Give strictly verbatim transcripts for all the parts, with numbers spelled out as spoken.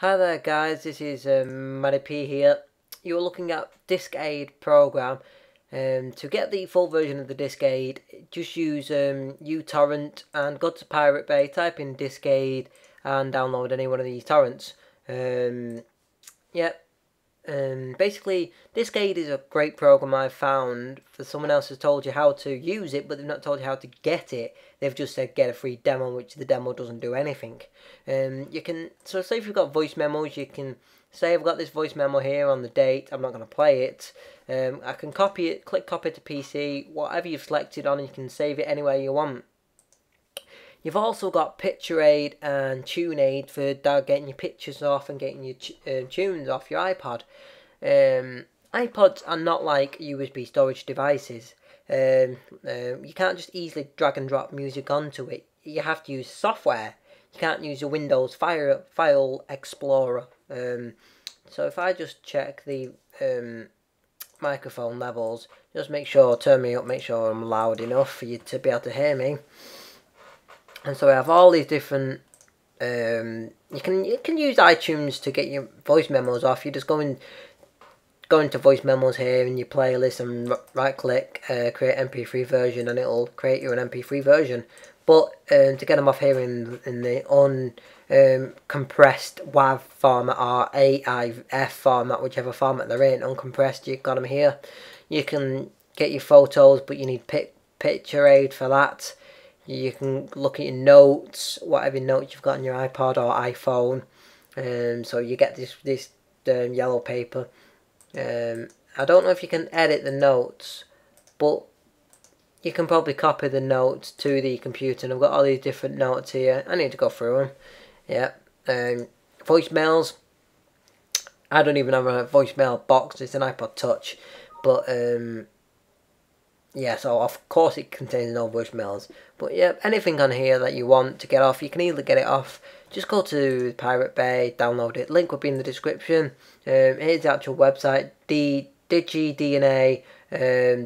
Hi there guys, this is um, Matty P here. You're looking at DiskAid program. Um, to get the full version of the DiskAid, just use um, uTorrent and go to Pirate Bay, type in DiskAid and download any one of these torrents. Um, yep. Yeah. Um, basically, DiskAid is a great program I've found. For someone else has told you how to use it, but they've not told you how to get it. They've just said get a free demo, which the demo doesn't do anything. Um, you can so say if you've got voice memos, you can say I've got this voice memo here on the date. I'm not going to play it. Um, I can copy it, click copy to P C. Whatever you've selected on, you can save it anywhere you want. You've also got PicsAid and TuneAid for getting your pictures off and getting your uh, tunes off your iPod. Um, iPods are not like U S B storage devices. Um, uh, you can't just easily drag and drop music onto it. You have to use software. You can't use a Windows file, file Explorer. Um, so if I just check the um, microphone levels, just make sure, turn me up, make sure I'm loud enough for you to be able to hear me. And so I have all these different, um, you can you can use iTunes to get your voice memos off. You just go, in, go into voice memos here in your playlist and right click, uh, create M P three version, and it'll create you an M P three version. But um, to get them off here in, in the uncompressed um, WAV format or A I F format, whichever format they're in, uncompressed, you've got them here. You can get your photos, but you need pic PicsAid for that. You can look at your notes, whatever notes you've got on your iPod or iPhone. Um, so you get this this um, yellow paper. Um, I don't know if you can edit the notes, but you can probably copy the notes to the computer. And I've got all these different notes here. I need to go through them. Yeah. Um, voicemails. I don't even have a voicemail box. It's an iPod Touch, but. Um, Yeah, so of course it contains no voicemails. But yeah, anything on here that you want to get off, you can either get it off. Just go to Pirate Bay, download it. Link will be in the description. Um, here's the actual website, digidna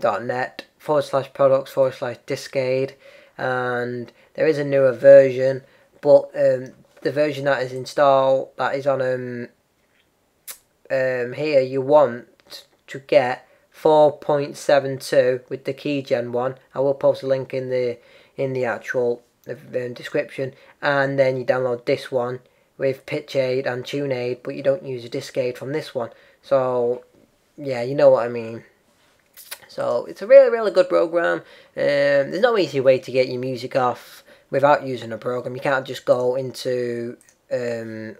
dot net um, forward slash products forward slash DiskAid. And there is a newer version, but um, the version that is installed, that is on um, um, here, you want to get four point seven two with the key gen one. I will post a link in the in the actual um, description, and then you download this one with PicsAid and TuneAid, but you don't use a DiskAid from this one. So yeah, you know what I mean. So it's a really really good program. Um, there's no easy way to get your music off without using a program. You can't just go into um,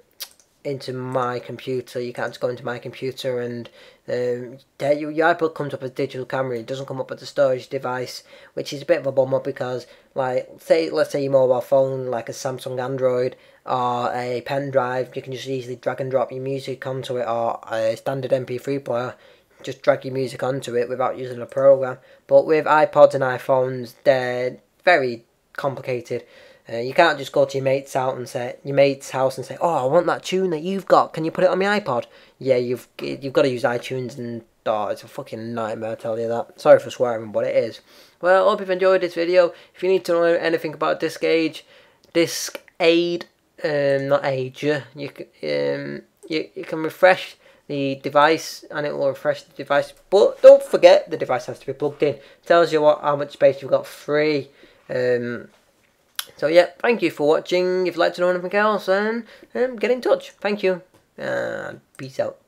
into my computer. You can't just go into my computer and um, your, your iPod comes up as digital camera. It doesn't come up as a storage device, which is a bit of a bummer, because like say let's say your mobile phone, like a Samsung Android or a pen drive, you can just easily drag and drop your music onto it, or a standard M P three player, just drag your music onto it without using a program. But with iPods and iPhones, they're very complicated. Uh, you can't just go to your mate's out and say your mate's house and say, "Oh, I want that tune that you've got. Can you put it on my iPod?" Yeah, you've you've got to use iTunes, and oh, it's a fucking nightmare, I tell you that. Sorry for swearing, but it is. Well, I hope you've enjoyed this video. If you need to know anything about DiskAid, DiskAid, um, not age, you um, you you can refresh the device, and it will refresh the device. But don't forget, the device has to be plugged in. It tells you what how much space you've got free. Um. So yeah, thank you for watching. If you'd like to know anything else, then um, get in touch. Thank you, and uh, peace out.